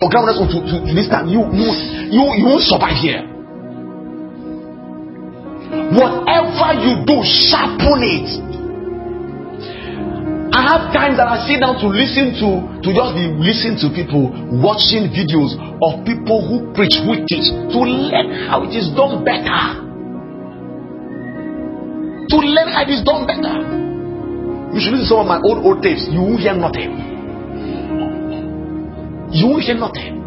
Your groundedness to this time, you won't survive here. Whatever you do, sharpen it. I have times that I sit down to listen to just be listening to people, watching videos of people who preach, who teach, to learn how it is done better. To learn how it is done better. You should listen to some of my old tapes. You won't hear nothing. You won't hear nothing.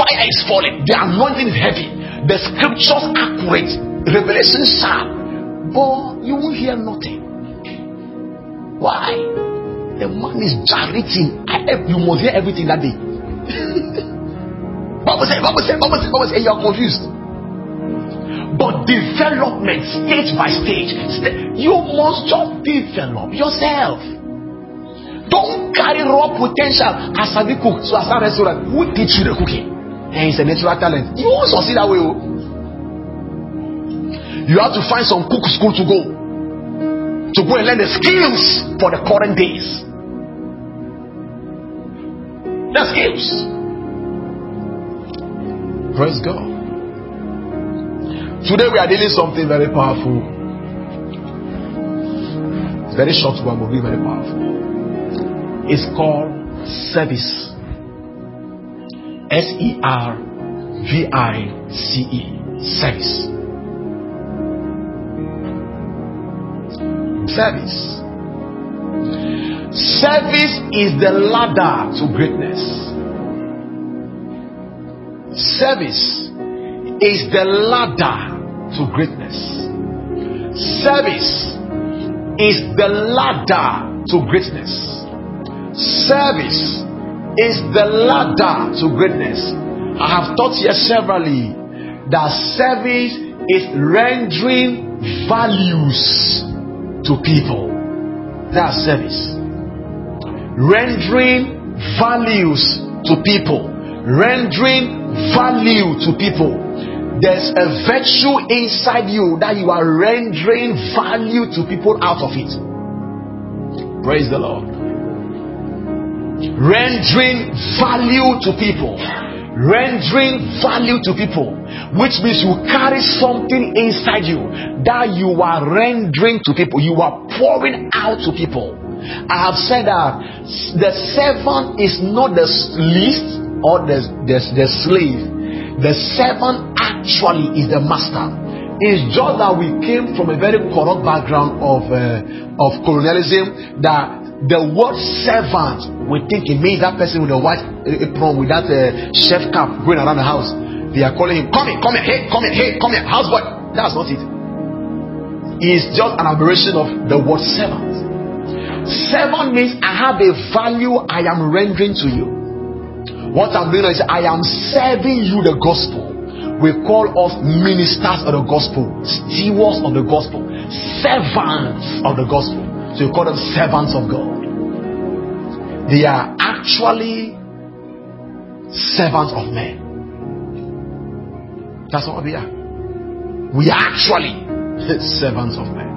Fire is falling. The anointing is heavy. The scriptures accurate. Revelation sharp. But you won't hear nothing. Why? The man is jarring. I hope you must hear everything that day. Bible says, you are confused. But development, stage by stage, you must just develop yourself. Don't carry raw potential as a cook to a restaurant. Who teach you the cooking? And it's a natural talent. You won't succeed that way. You have to find some cook school to go and learn the skills for the current days. The skills. Praise God. Today we are dealing something very powerful. It's very short one, but very powerful. It's called service. SERVICE. Service. Service. Service is the ladder to greatness. Service is the ladder to greatness. Service is the ladder to greatness. Service is the ladder to greatness. I have taught here severally that service is rendering values to people. That's service. Rendering values to people. Rendering value to people. There's a virtue inside you that you are rendering value to people out of it. Praise the Lord. Rendering value to people. Rendering value to people. Which means you carry something inside you that you are rendering to people. You are pouring out to people. I have said that the servant is not the least or the slave. The servant actually is the master. It's just that we came from a very corrupt background of colonialism, that the word servant, we think it means that person with a white apron, with that chef cap going around the house. They are calling him, come here, houseboy. That's not it. It's just an aberration of the word servant. Servant means I have a value I am rendering to you. What I'm doing is I am serving you the gospel. We call us ministers of the gospel, stewards of the gospel, servants of the gospel. So you call them servants of God. They are actually servants of men. That's what we are. We are actually servants of men.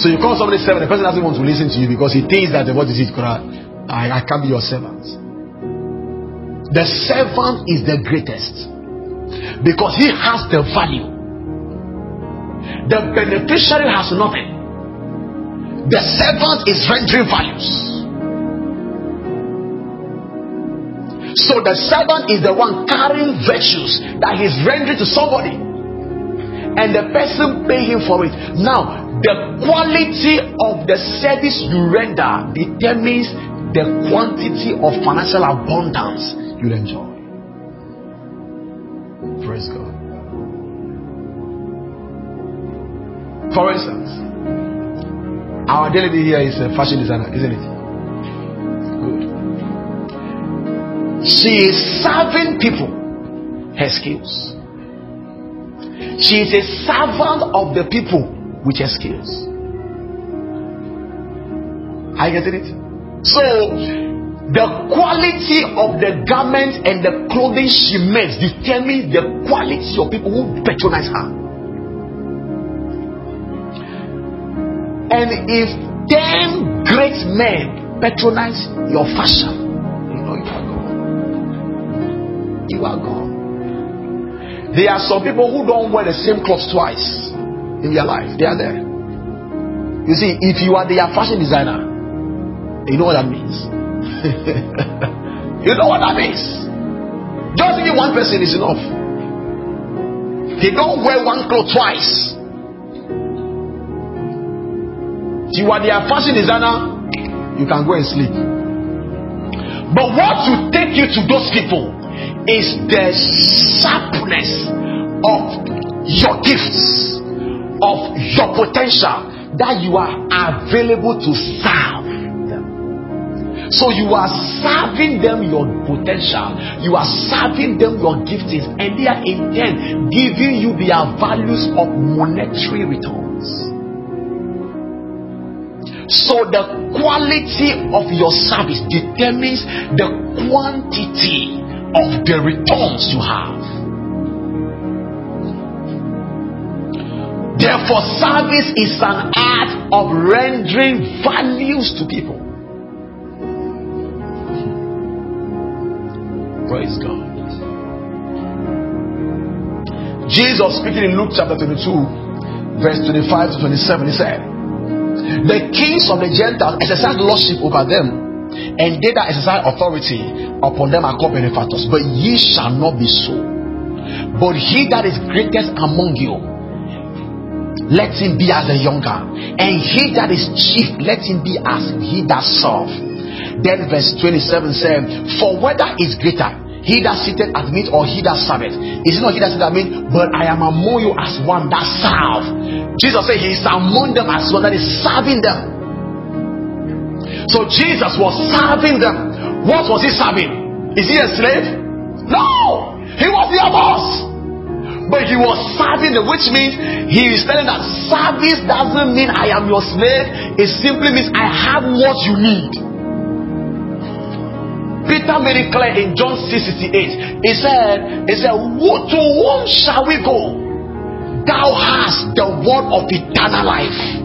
So you call somebody servant, the person doesn't want to listen to you because he thinks that what is it? I can't be your servant. The servant is the greatest because he has the value. The beneficiary has nothing. The servant is rendering values. So the servant is the one carrying virtues that he's rendering to somebody. And the person pay him for it. Now, the quality of the service you render determines the quantity of financial abundance you'll enjoy. Praise God. For instance, our daily here is a fashion designer, isn't it? Good. She is serving people her skills. She is a servant of the people with her skills. Are you getting it? So, the quality of the garment and the clothing she makes determines the quality of people who patronize her. And if 10 great men patronize your fashion, you know you are gone. You are gone. There are some people who don't wear the same clothes twice in their life. They are there. You see, if you are their fashion designer, you know what that means. You know what that means. Just even one person is enough. They don't wear one cloth twice. If you are their fashion designer, you can go and sleep. But what will take you to those people is the sharpness of your gifts, of your potential, that you are available to serve them. So you are serving them your potential, you are serving them your giftings, and they are in turn giving you their values of monetary returns. So the quality of your service determines the quantity of the returns you have. Therefore, service is an art of rendering values to people. Praise God. Jesus speaking in Luke chapter 22, verse 25 to 27, he said, "The kings of the Gentiles exercise lordship over them, and they that exercise authority upon them are called benefactors. But ye shall not be so. But he that is greatest among you, let him be as a younger, and he that is chief, let him be as he that serves." Then verse 27 says, "For whether is greater, he that sitteth at meat or he that serveth? Is it not he that sitteth at meat? But I am among you as one that serves." Jesus said he is among them as one that is serving them. So Jesus was serving them. What was he serving? Is he a slave? No, he was their boss. But he was serving them, which means he is telling that service doesn't mean I am your slave. It simply means I have what you need. Peter made it clear in John 6:68. He said, "To whom shall we go? Thou hast the word of eternal life."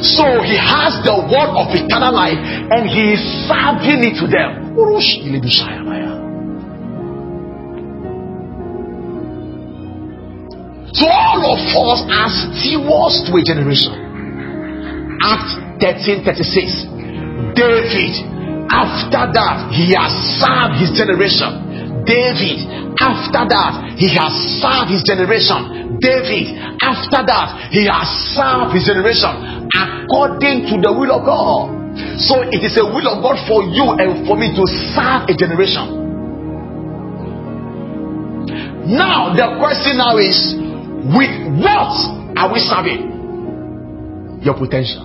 So he has the word of eternal life, and he is serving it to them. So all of us are stewards to a generation. Acts 13:36. David, after that, he has served his generation. David, after that, he has served his generation. David, after that, he has served his generation according to the will of God. So it is a will of God for you and for me to serve a generation. Now, the question now is, with what are we serving? Your potential.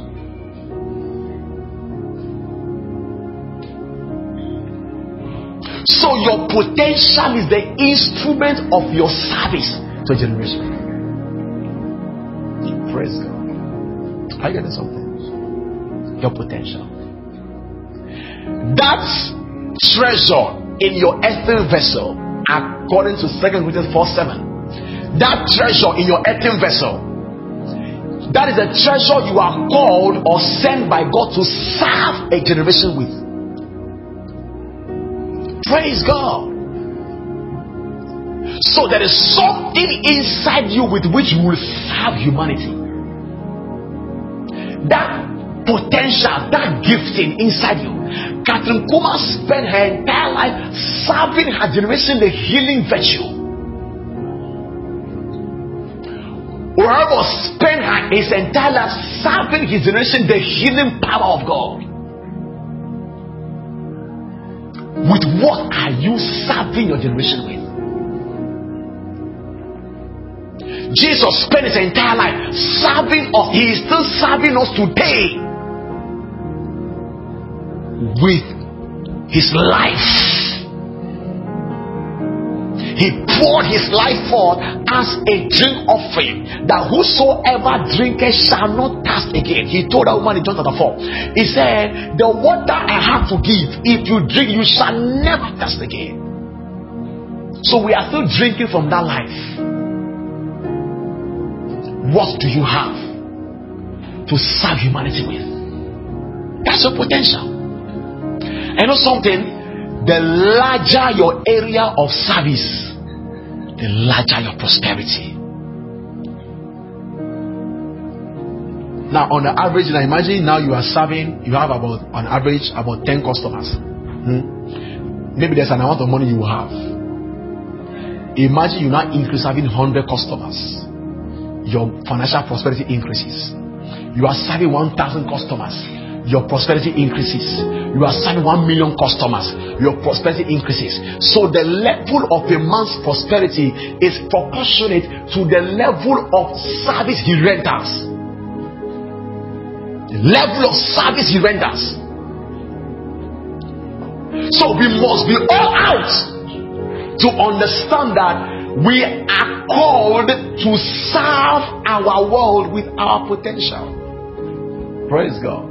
So your potential is the instrument of your service to a generation. Praise God. Are you getting something? Your potential. That treasure in your earthen vessel, according to 2 Corinthians 4:7. That treasure in your earthen vessel, that is a treasure you are called or sent by God to serve a generation with. Praise God. So there is something inside you with which you will serve humanity. That potential, that gifting inside you. Catherine Kuma spent her entire life serving her generation the healing virtue. Whoever spent his entire life serving his generation the healing power of God. With what are you serving your generation with? Jesus spent his entire life serving us. He is still serving us today with his life. He poured his life forth as a drink offering, that whosoever drinketh shall not thirst again. He told that woman in John chapter 4. He said, "The water I have to give, if you drink, you shall never thirst again." So we are still drinking from that life. What do you have to serve humanity with? That's your potential. And you know something? The larger your area of service, the larger your prosperity. Now, on the average, now imagine now you are serving, you have about, on average, about 10 customers. Maybe there's an amount of money you have. Imagine you now increase having 100 customers. Your financial prosperity increases. You are serving 1,000 customers. Your prosperity increases. You are serving 1 million customers. Your prosperity increases. So the level of a man's prosperity is proportionate to the level of service he renders. The level of service he renders. So we must be all out to understand that we are called to serve our world with our potential. Praise God.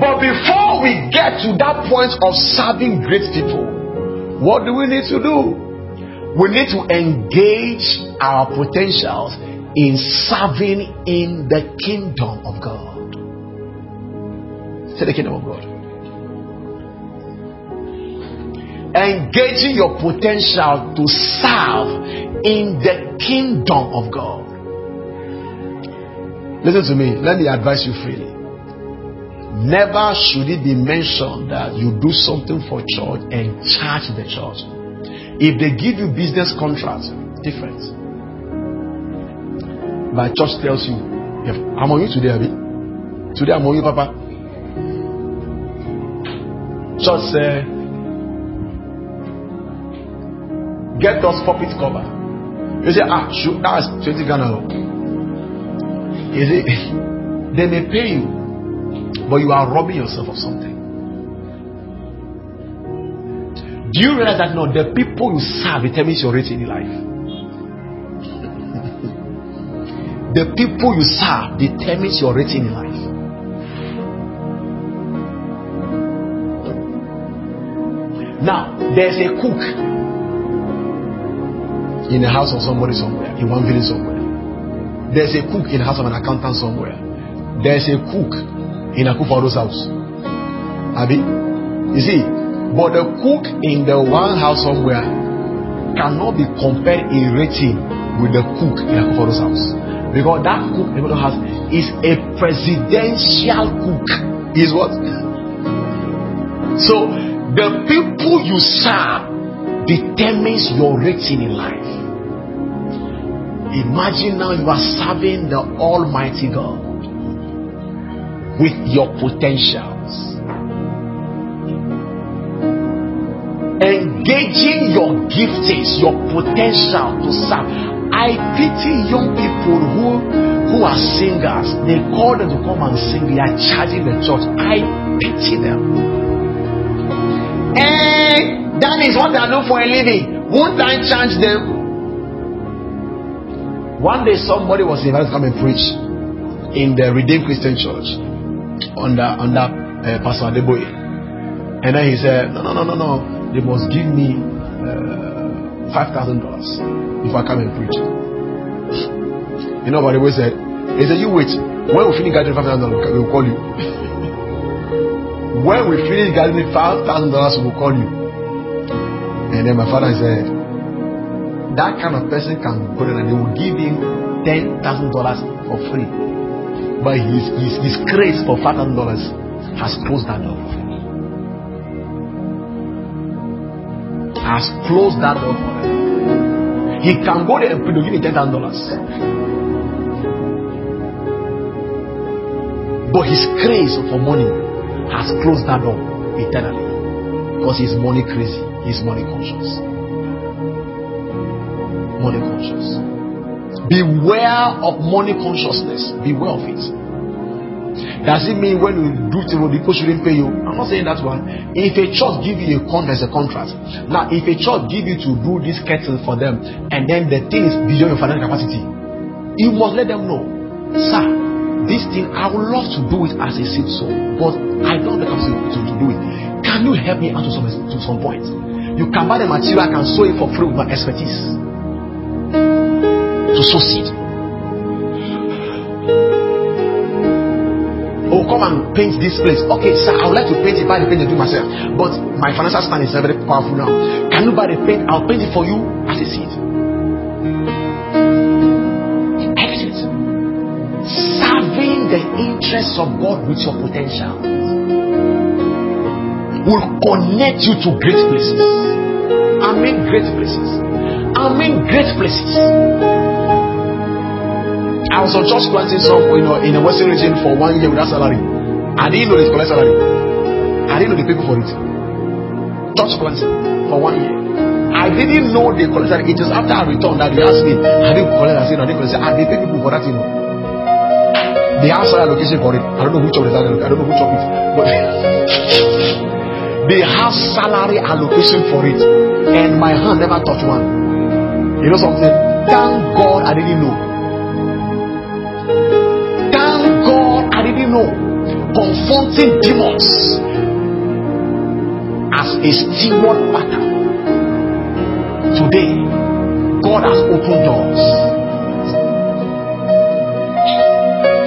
But before we get to that point of serving great people, what do we need to do? We need to engage our potentials in serving in the kingdom of God. Say the kingdom of God. Engaging your potential to serve in the kingdom of God. Listen to me. Let me advise you freely. Never should it be mentioned that you do something for church and charge the church. If they give you business contracts, different. But church tells you, I'm on you today, Abi. Today I'm on you, Papa. Church said, get us puppet cover. You say, shoot, that's 20 Ghana. You see, they may pay you. But you are robbing yourself of something. Do you realize that? No, the people you serve determines your rate in life. The people you serve determines your rate in life. Now, there's a cook in the house of somebody somewhere, in one village somewhere. There's a cook in the house of an accountant somewhere. There's a cook in Akufado's house. Abi, you see, but the cook in the one house somewhere cannot be compared in rating with the cook in Akufado's house, because that cook in the house is a presidential cook. Is what? So the people you serve determines your rating in life. Imagine now you are serving the Almighty God with your potentials. Engaging your giftings, your potential to serve. I pity young people who are singers. They call them to come and sing. They are charging the church. I pity them. And that is what they do for a living. Won't I charge them? One day somebody was invited to come and preach in the Redeemed Christian Church under Pastor Adeboye, and then he said, no, they must give me $5,000 if I come and preach. You know what Adeboye said? He said, you wait, when we finish gathering $5,000, we will call you. When we finish gathering $5,000, we will call you. And then my father said, that kind of person can go there and they will give him $10,000 for free. But his craze for $5,000 has closed that door. Has closed that door for him. He can go there and give me $10,000. But his craze for money has closed that door eternally. Because he's money crazy, he's money conscious. Money conscious. Beware of money consciousness. Beware of it. Does it mean when you do things the people shouldn't pay you? I'm not saying that one. If a church give you a contract. Now, if a church give you to do this kettle for them, and then the thing is beyond your financial capacity, you must let them know, sir, this thing I would love to do it as a seed soul, but I don't have the capacity to do it. Can you help me out to some point? You can buy the material, I can sow it for free with my expertise. To succeed. oh, come and paint this place. Okay, sir, I would like to paint it, buy the paint and do it myself. But my financial stand is very powerful now. Can you buy the paint? I'll paint it for you as a seed. Exit. Serving the interests of God with your potential will connect you to great places. I mean great places. I mean great places. I was on church planting some, in the Western region for 1 year without salary. I didn't know they collect salary. I didn't know they pay for it. Church planting for 1 year. I didn't know they collect salary. It was after I returned that they asked me, have you collected? I said, no, they collect. And they pay people for that, you know. They have salary allocation for it. I don't know which of the salary. I don't know which of it. But they have salary allocation for it. And my hand never touched one. You know something? Thank God I didn't know. No, confronting demons as a steward pattern. Today, God has opened doors.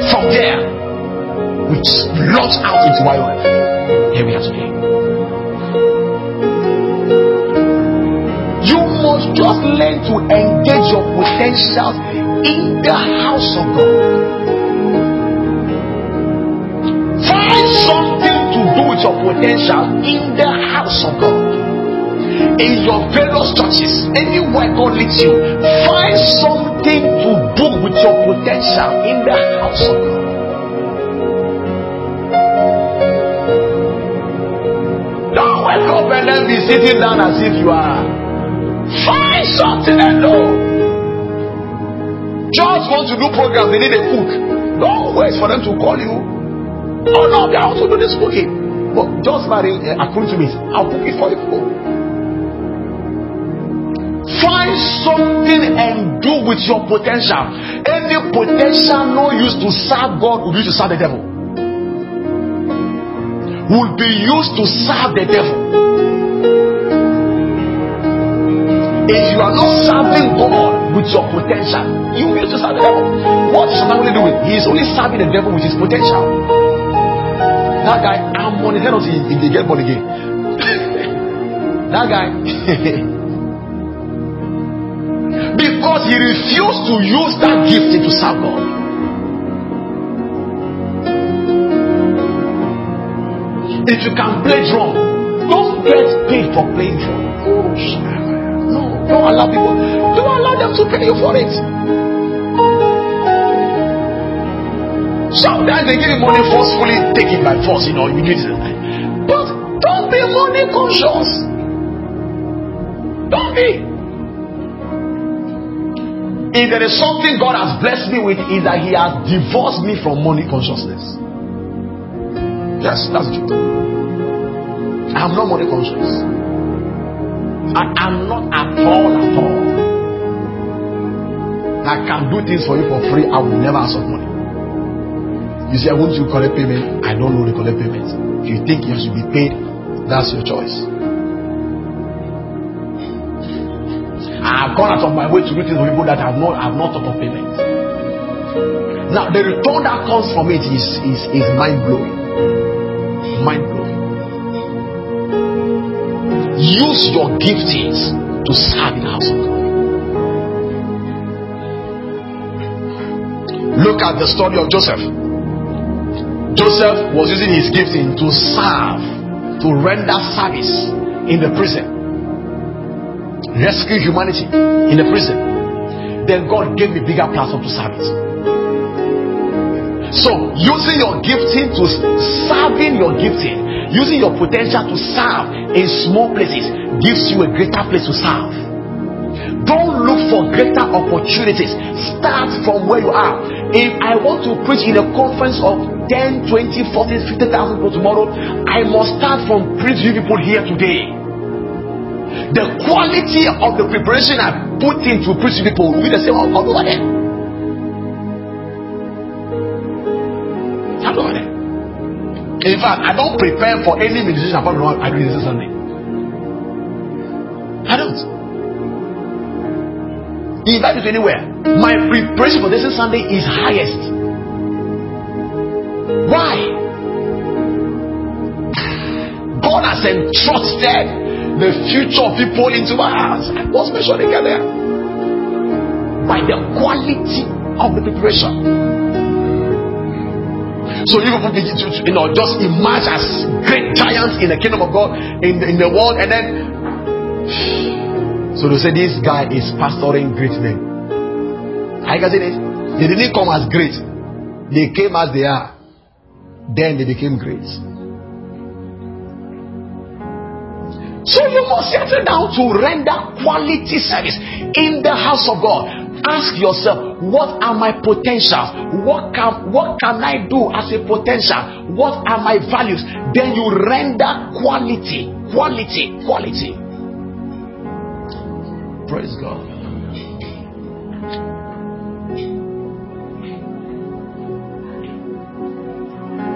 From there, we launch out into our life. Here we are today. You must just learn to engage your potentials in the house of God. Something to do with your potential in the house of God, in your various churches, anywhere God leads you. Find something to do with your potential in the house of God. Don't wake up and then be sitting down as if you are. Find something and do. Just want to do programs, they need a cook. Don't wait for them to call you. Oh no, they also do this cooking. But just marry according to me, I'll cook it for the people. Find something and do with your potential. Any potential no use to serve God will be used to serve the devil. Will be used to serve the devil. If you are not serving God with your potential, you will be used to serve the devil. What is Solomon doing? He is only serving the devil with his potential. That guy, I'm on the head of the get born again. That guy, because he refused to use that gift to serve God. If you can play drum, don't get paid for playing drum. No, don't allow people. Don't allow them to pay you for it. Sometimes they give you money forcefully, take it by force, you give it. But don't be money conscious. Don't be. If there is something God has blessed me with, is that He has divorced me from money consciousness. Yes, that's true. I am not money conscious. I am not at all. I can do things for you for free. I will never ask for money. You say, I want you to collect payment. I don't know the collect payment. If you think you should be paid, that's your choice. I have gone out of my way to do things for people that have not thought of payment. Now, the return that comes from it is mind-blowing. Mind-blowing. Use your giftings to serve in the house of God. Look at the story of Joseph. Joseph was using his gifting to serve, to render service in the prison, rescue humanity in the prison. Then God gave me a bigger platform to serve it. So, using your gifting to serving your gifting, using your potential to serve in small places gives you a greater place to serve. Don't look for greater opportunities. Start from where you are. If I want to preach in a conference of 10, 20, 40, 50,000 people tomorrow, I must start from preaching people here today. The quality of the preparation I put into preaching people will be the same all over there. All over there. In fact, I don't prepare for any musician apart from what I do this Sunday. I don't. Invite me to anywhere. My preparation for this Sunday is highest. Why? house and trusted the future of people into my house. I must make sure they get there by the quality of the preparation. So you people begin to, you know, just emerge as great giants in the kingdom of God, in the world, and then so to say this guy is pastoring great men. I can say this. They didn't come as great. They came as they are. Then they became great. So you must settle down to render quality service in the house of God. Ask yourself, what are my potentials? What can I do as a potential? What are my values? Then you render quality. Praise God.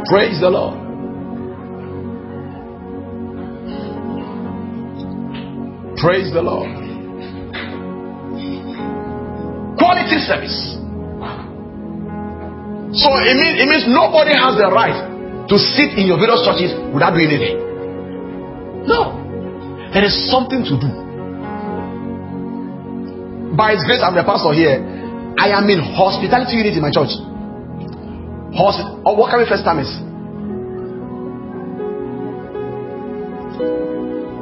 Praise the Lord. Praise the Lord. Quality service. So it means nobody has the right to sit in your various churches without doing anything. No. There is something to do. By His grace, I'm the pastor here. I am in hospitality unit in my church. What can we first time is?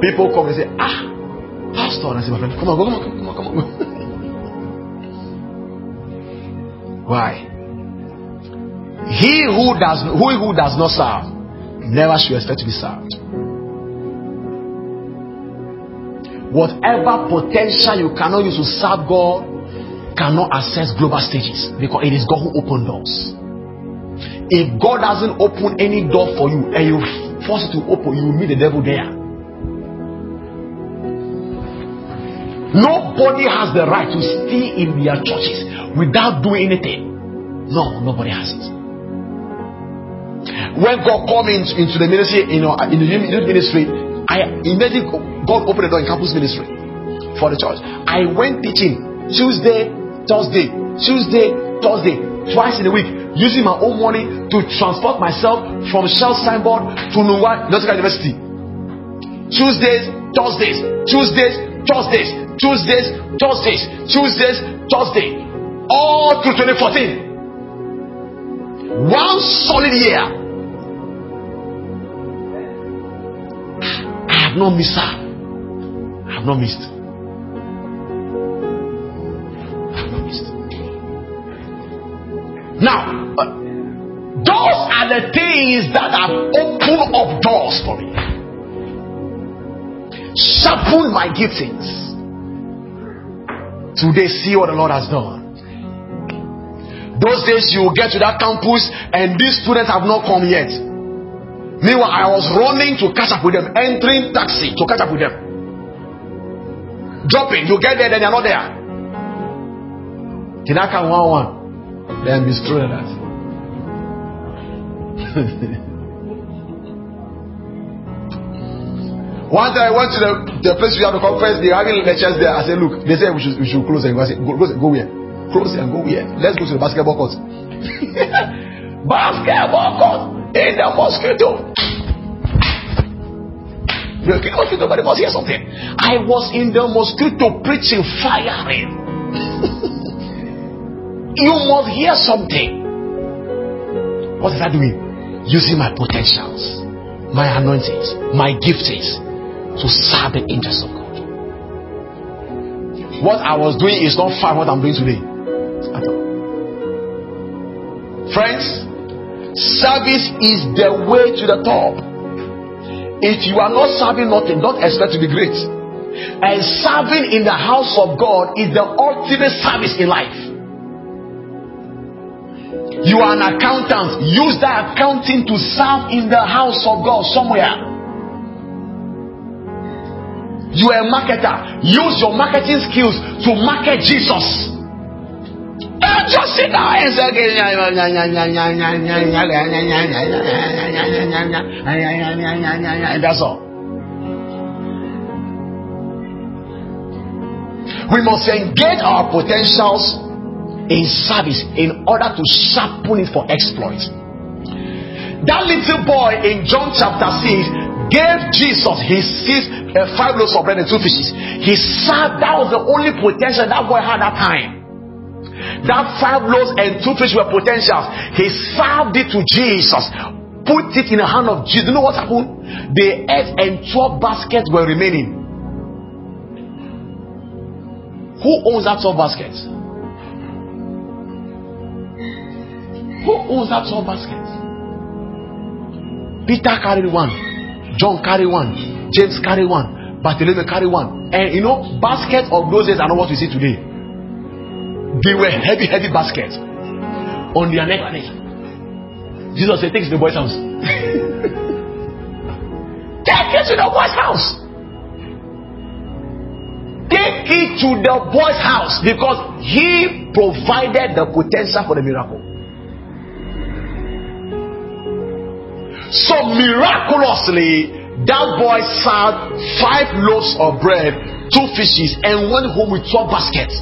People come and say, pastor, and I say, my friend, come on. Why? He who does not serve never should expect to be served. Whatever potential you cannot use to serve God cannot access global stages, because it is God who opened doors. If God doesn't open any door for you and you force it to open, you will meet the devil there. Nobody has the right to stay in their churches without doing anything. No, nobody has it. When God comes into the ministry, in the youth ministry, I imagine God opened the door in campus ministry for the church. I went teaching Tuesday, Thursday, twice in a week, using my own money to transport myself from Shell Signboard to Nuwa National University. Tuesdays, Thursdays, all through 2014. One solid year. I have not missed her. I have not missed. Now, those are the things that have opened up doors for me. Sharpen my giftings. Today, see what the Lord has done. Those days you will get to that campus and these students have not come yet. Meanwhile, I was running to catch up with them, entering taxi to catch up with them. Dropping, you get there, then they're not there. Tinaka 1-1. Then be strong at that. One time I went to the place we had the conference, they were having lectures there. I said, look, they said we should close and go. I said, go here. Close and go here. Let's go to the basketball court. Basketball court in the mosquito. The mosquito, but they must hear something. I was in the mosquito preaching, firing. You must hear something. What is that doing? Using my potentials, my anointings, my giftings to serve the interest of God. What I was doing is not far what I'm doing today. Friends, service is the way to the top. If you are not serving nothing, don't expect to be great. And serving in the house of God is the ultimate service in life. You are an accountant. Use that accounting to serve in the house of God somewhere. You are a marketer. Use your marketing skills to market Jesus. Don't just sit down and say, that's all. We must engage our potentials in service in order to sharpen it for exploit. That little boy in John chapter 6 gave Jesus his six five loaves of bread and two fishes. He served. That was the only potential that boy had that time. That five loaves and two fish were potentials. He served it to Jesus, put it in the hand of Jesus. You know what happened? They ate and 12 baskets were remaining. Who owns that 12 baskets? Who owns that 12 baskets? Peter carried one, John carried one, James carried one, Bartholomew carried one. And you know, baskets of those days are not what we see today. They were heavy, heavy baskets on their neck. Jesus said, take it to the boy's house. Take it to the boy's house. Take it to the boy's house, because he provided the potential for the miracle. So miraculously, that boy served five loaves of bread, two fishes, and went home with 12 baskets.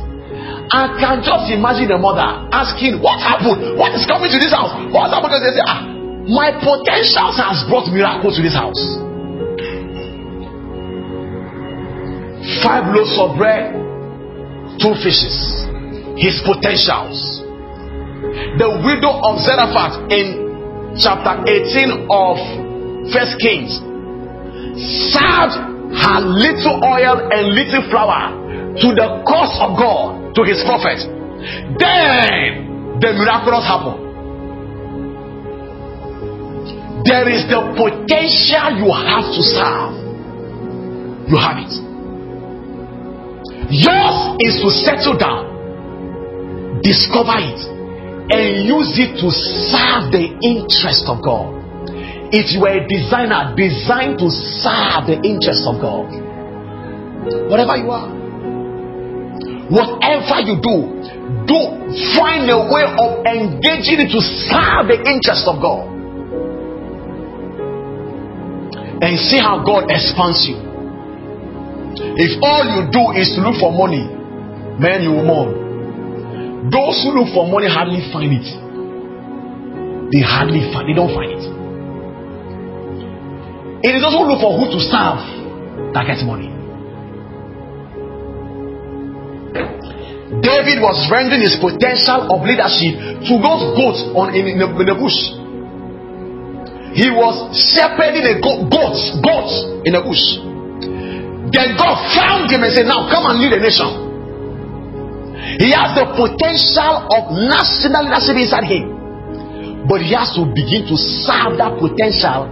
I can just imagine the mother asking, what happened? What is coming to this house? What happened? They say, ah, my potentials has brought miracles to this house. 5 loaves of bread, 2 fishes. His potentials. The widow of Zarephath in chapter 18 of 1 Kings served her little oil and little flour to the cause of God, to his prophet. Then the miraculous happen. There is the potential you have to serve. You have it. Yours is to settle down, discover it, and use it to serve the interest of God. If you are a designer, design to serve the interest of God. Whatever you are, whatever you do, find a way of engaging it to serve the interest of God. And see how God expands you. If all you do is to look for money, man, you will mourn. Those who look for money hardly find it. They don't find it. It is those who look for who to serve that gets money. David was rendering his potential of leadership to those goats in the bush. He was shepherding a goats in the bush. Then God found him and said, now come and lead the nation. He has the potential of national leadership inside him, but he has to begin to serve that potential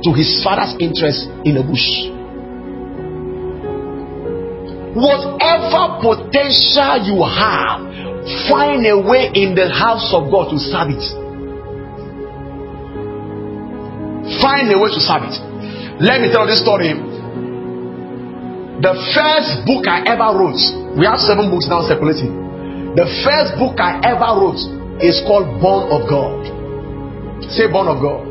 to his father's interest in the bush. Whatever potential you have, find a way in the house of God to serve it. Find a way to serve it. Let me tell this story. The first book I ever wrote, we have 7 books now circulating. The first book I ever wrote is called Born of God. Say Born of God.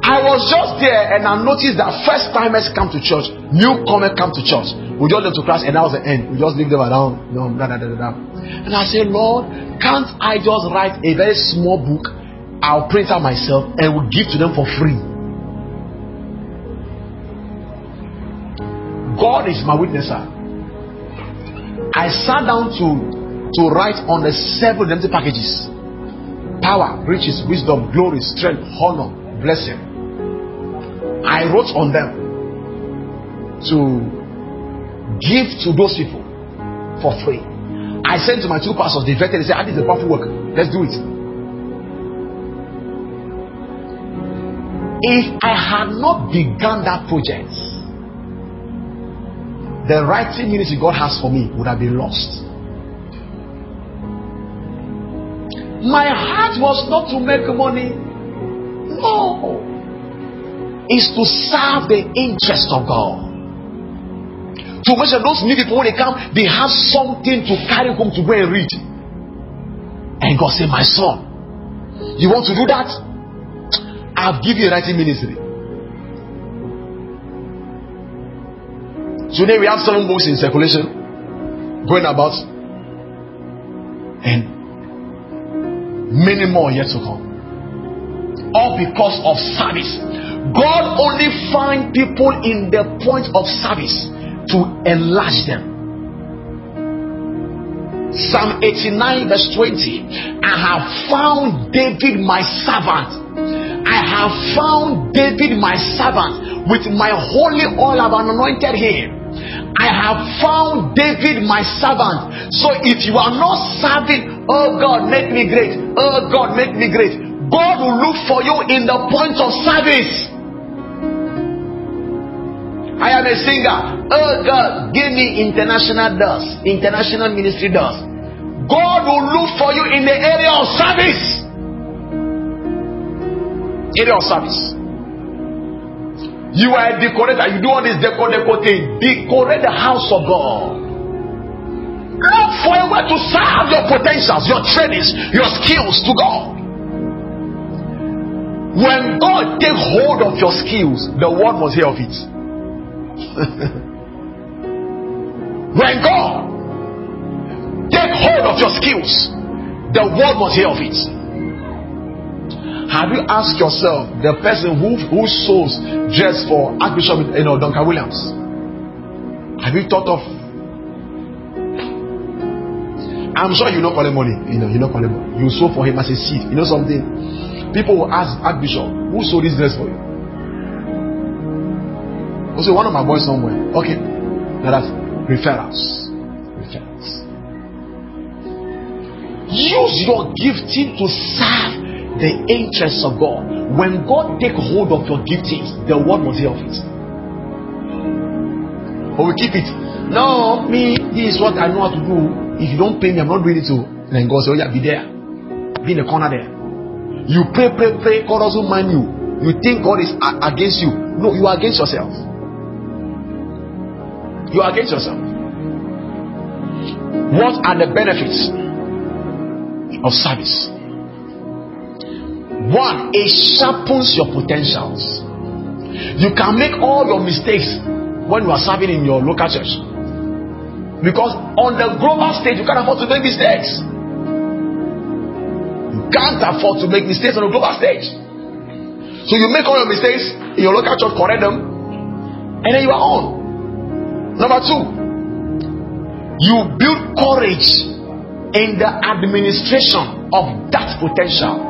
I was just there and I noticed that first timers come to church, newcomers come to church. We just left to class and that was the end. We just leave them around. And I said, Lord, can't I just write a very small book? I'll print out myself and will give to them for free. God is my witness, sir. I sat down to write on the 7 empty packages: power, riches, wisdom, glory, strength, honor, blessing. I wrote on them to give to those people for free. I sent to my 2 pastors, they vetted, they said, this is a powerful work, let's do it. If I had not begun that project, the writing ministry God has for me would have been lost. My heart was not to make money, no. Is to serve the interest of God. To make sure those new people, when they come, they have something to carry home to go and read. And God said, my son, you want to do that? I've given you a writing ministry. Today we have 7 books in circulation, going about, and many more yet to come. All because of service. God only finds people in the point of service to enlarge them. Psalm 89 verse 20, I have found David my servant. I have found David my servant. With my holy oil I have anointed him. I have found David my servant. So if you are not serving, oh God make me great, oh God make me great, God will look for you in the point of service. I am a singer. Oh God, give me international dust, international ministry dust. God will look for you in the area of service. Area of service. You are a decorator. You do all this deco thing. Decorate the house of God. Look for a way to serve your potentials, your trainings, your skills to God. When God takes hold of your skills, the world must hear of it. When God take hold of your skills, the world must hear of it. Have you asked yourself, the person who sews dress for Archbishop, Duncan Williams, have you thought of? I'm sure you know Colin Molly. You know Colin Molly. You sew for him as a seed. You know something? People will ask Archbishop, who sewed this dress for you? Also, one of my boys somewhere. Okay, now that's referrals. Referrals. Use your gifting to serve the interests of God. When God takes hold of your giftings, the world must hear of it. But we keep it. No, me, this is what I know how to do. If you don't pay me, I'm not doing it to. Then God says, oh yeah, be there. Be in the corner there. You pray. God doesn't mind you. You think God is against you. No, you are against yourself. You are against yourself. What are the benefits of service? One, it sharpens your potentials. You can make all your mistakes when you are serving in your local church, because on the global stage you can't afford to make mistakes. You can't afford to make mistakes on the global stage. So you make all your mistakes in your local church, correct them, and then you are on. Number two, you build courage in the administration of that potential.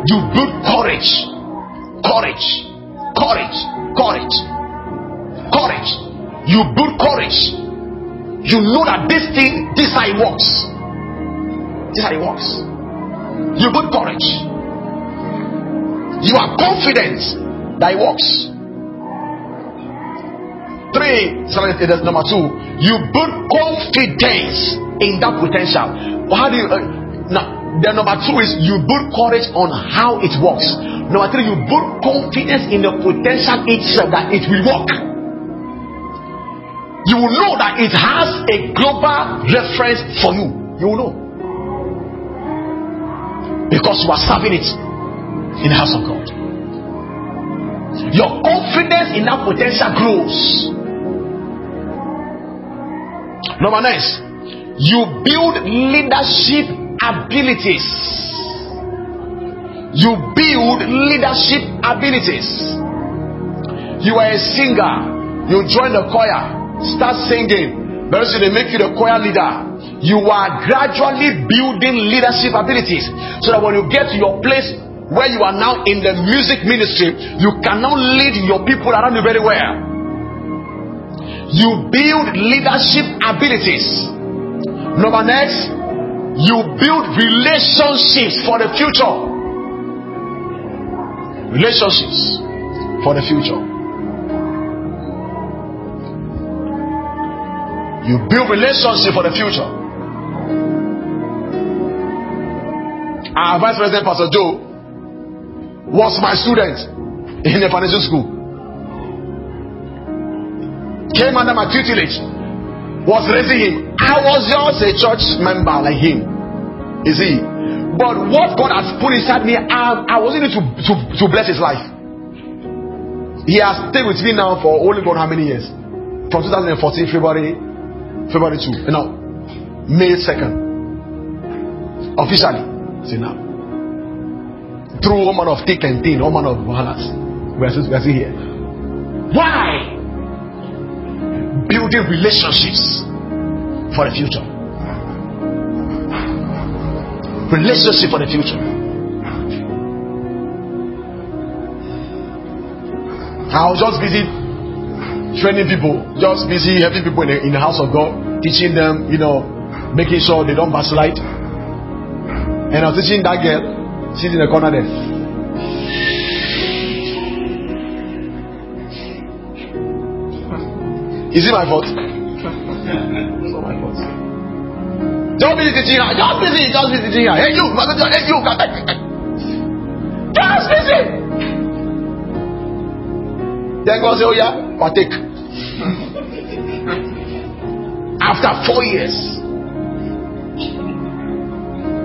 You build courage. You build courage. You know that this how it works. This how it works. You build courage. You are confident that it works. 3, number 2, you build confidence in that potential. How do you? The number 2 is you build courage on how it works. Number 3, you build confidence in the potential itself, that it will work. You will know that it has a global reference for you. You will know, because you are serving it in the house of God. Your confidence in that potential grows. Number 9, you build leadership abilities. You build leadership abilities. You are a singer. You join the choir. Start singing. But also they make you the choir leader. You are gradually building leadership abilities, so that when you get to your place where you are now in the music ministry, you can now lead your people around you very well. You build leadership abilities. Number next, you build relationships for the future. Relationships for the future. You build relationships for the future. Our Vice President Pastor Joe was my student in the foundation school. Came under my tutelage, was raising him. I was just a church member like him, you see. But what God has put inside me, I wasn't able to bless his life. He has stayed with me now for only God how many years? From 2014, February 2, you know, May 2nd, officially. See now, through woman of thick and thin, woman of balance. we are still here. Why? Building relationships for the future. Relationship for the future. I was just busy training people, just busy helping people in the house of God, teaching them, making sure they don't backslide. And I was teaching that girl, she's in the corner there. Is it my fault? It's not my fault. Don't be teaching her, just be teaching her. Hey you, just busy. Then God said, oh yeah, partake. After 4 years,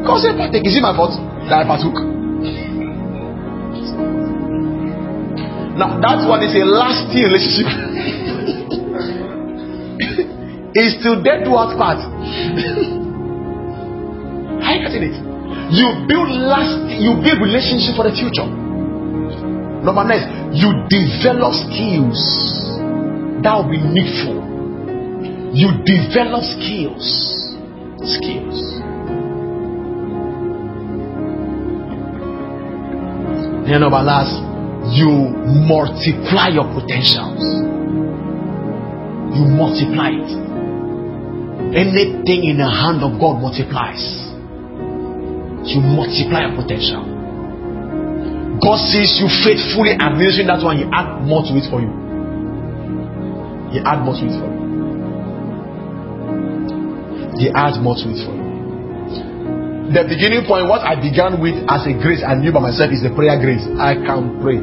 God said, partake. Is it my fault that I partook? Now that one is a lasting relationship. It's till death do us part. Are you getting it? You build relationship for the future. Number next, you develop skills that will be needful. You develop skills. Then number last, you multiply your potentials. You multiply it. Anything in the hand of God multiplies. You multiply your potential. God sees you faithfully administering that one, He adds more to it for you. He adds more to it for you. He adds more to it for you. The beginning point, what I began with as a grace I knew by myself, is the prayer grace. I can pray.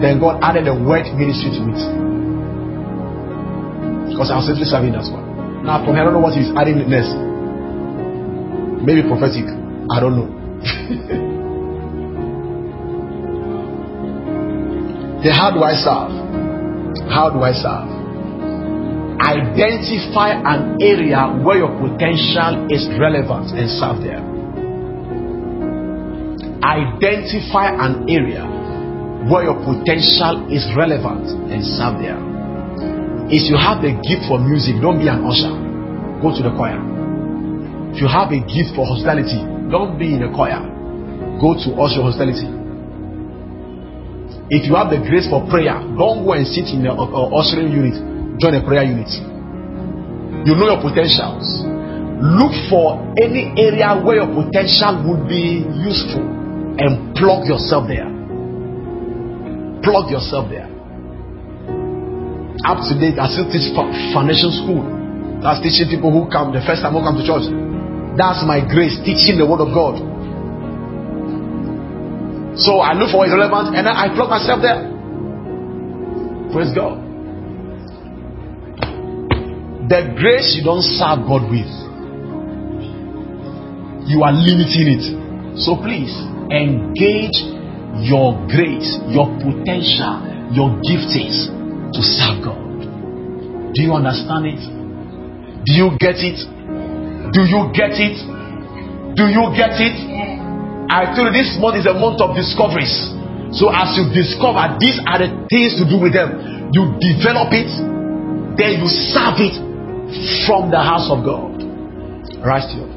Then God added the word ministry to it. Because I was simply serving that one. Now from here, I don't know what He's adding next. Maybe prophetic. I don't know. Then how do I serve? How do I serve? Identify an area where your potential is relevant and serve there. Identify an area where your potential is relevant and serve there. If you have a gift for music, don't be an usher. Go to the choir. If you have a gift for hospitality, don't be in the choir. Go to usher hospitality. If you have the grace for prayer, don't go and sit in the ushering unit. Join a prayer unit. You know your potentials. Look for any area where your potential would be useful and plug yourself there. Plug yourself there. Up to date, I still teach foundation school. That's teaching people who come the first time who come to church. That's my grace, teaching the word of God. So I look for irrelevant and I plug myself there. Praise God. The grace you don't serve God with, you are limiting it. So please engage your grace, your potential, your giftings to serve God. Do you understand it? Do you get it? Do you get it? Do you get it? I told you this month is a month of discoveries. So as you discover, these are the things to do with them. You develop it, then you serve it from the house of God. Rise to your